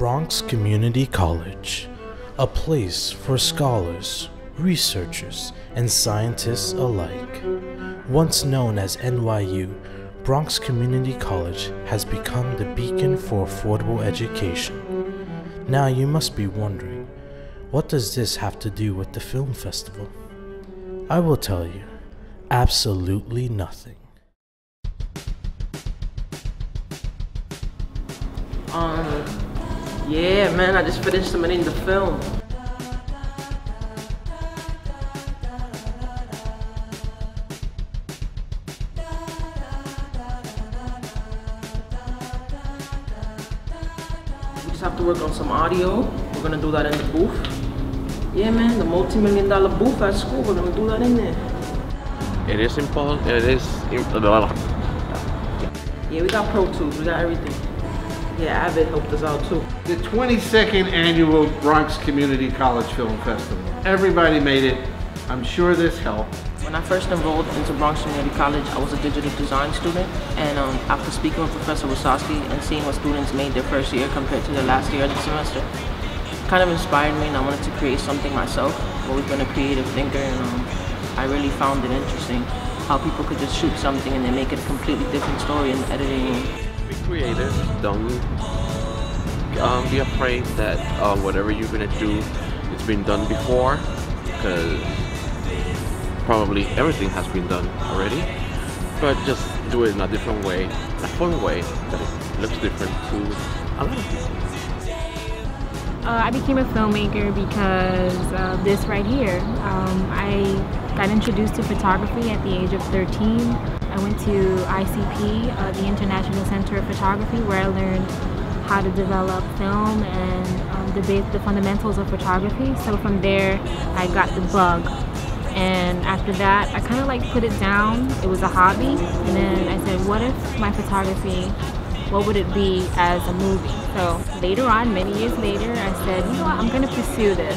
Bronx Community College, a place for scholars, researchers, and scientists alike. Once known as NYU, Bronx Community College has become the beacon for affordable education. Now you must be wondering, what does this have to do with the film festival? I will tell you, absolutely nothing. Yeah, man, I just finished submitting the film. We just have to work on some audio. We're gonna do that in the booth. Yeah, man, the multi-million-dollar booth at school. We're gonna do that in there. It is important. It is. Yeah, we got Pro Tools. We got everything. Yeah, AVID helped us out too. The 22nd annual Bronx Community College Film Festival. Everybody made it. I'm sure this helped. When I first enrolled into Bronx Community College, I was a digital design student. And after speaking with Professor Wasoski and seeing what students made their first year compared to the last year of the semester, it kind of inspired me, and I wanted to create something myself. I've always been a creative thinker, and I really found it interesting how people could just shoot something and they make it a completely different story in the editing room. Be creative, don't be afraid that whatever you're going to do, it's been done before, because probably everything has been done already, but just do it in a different way, a fun way, that it looks different to a lot of people. I became a filmmaker because of this right here. I got introduced to photography at the age of 13. I went to ICP, the International Center of Photography, where I learned how to develop film and the fundamentals of photography. So from there, I got the bug. And after that, I kind of like put it down. It was a hobby. And then I said, what if my photography, what would it be as a movie? So later on, many years later, I said, you know what, I'm going to pursue this.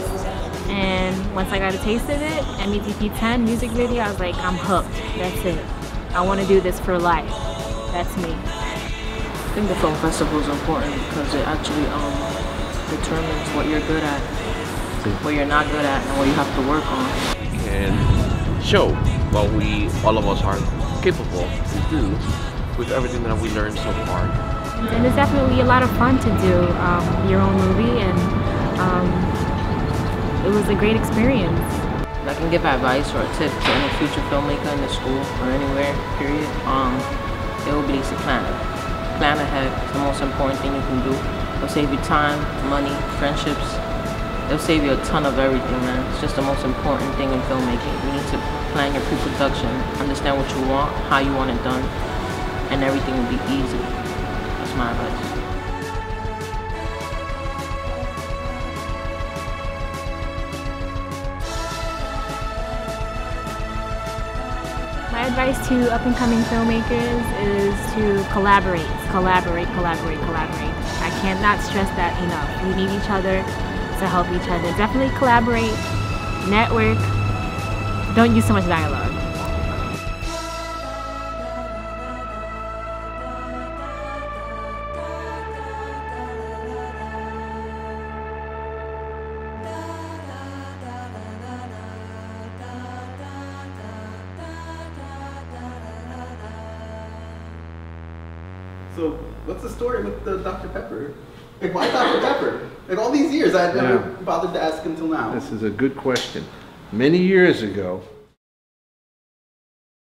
And once I got a taste of it, METP 10 music video, I was like, I'm hooked. That's it. I want to do this for life. That's me. I think the film festival is important because it actually determines what you're good at, what you're not good at, and what you have to work on. And show what we, all of us, are capable to do with everything that we learned so far. And it's definitely a lot of fun to do your own movie, and it was a great experience. I can give advice or a tip to any future filmmaker in the school or anywhere, period. It will be to plan. Plan ahead is the most important thing you can do. It'll save you time, money, friendships. It'll save you a ton of everything, man. It's just the most important thing in filmmaking. You need to plan your pre-production, understand what you want, how you want it done, and everything will be easy. That's my advice. My advice to up-and-coming filmmakers is to collaborate, collaborate, collaborate, collaborate. I cannot stress that enough. We need each other to help each other. Definitely collaborate, network, don't use so much dialogue. So what's the story with the Dr. Pepper? Like, why Dr. Pepper? Like, all these years, I've never bothered to ask until now. This is a good question. Many years ago,